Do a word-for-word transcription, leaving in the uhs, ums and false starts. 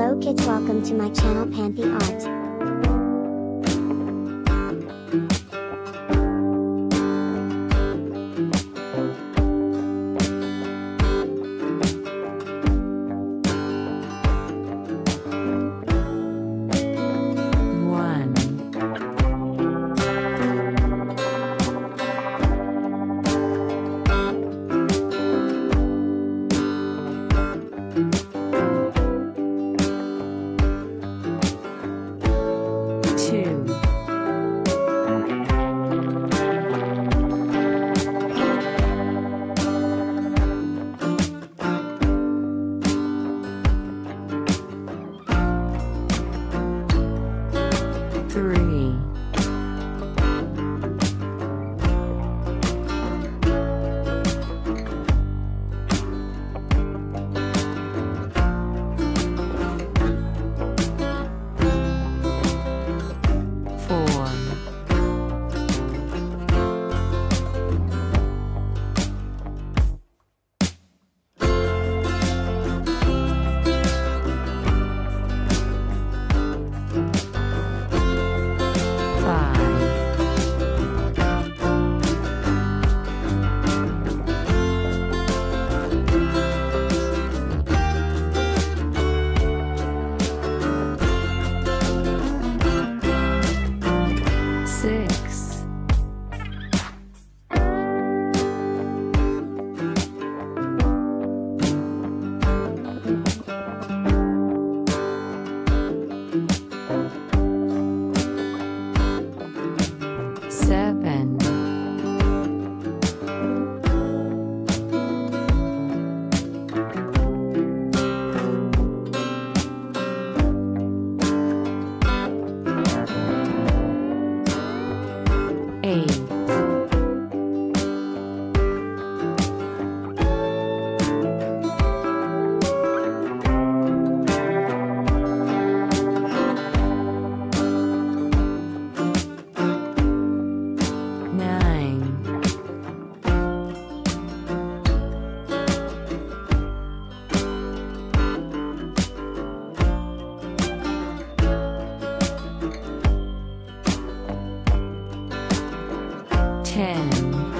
Hello kids, welcome to my channel Panthi Art. Three. Seven. Eight. Ten.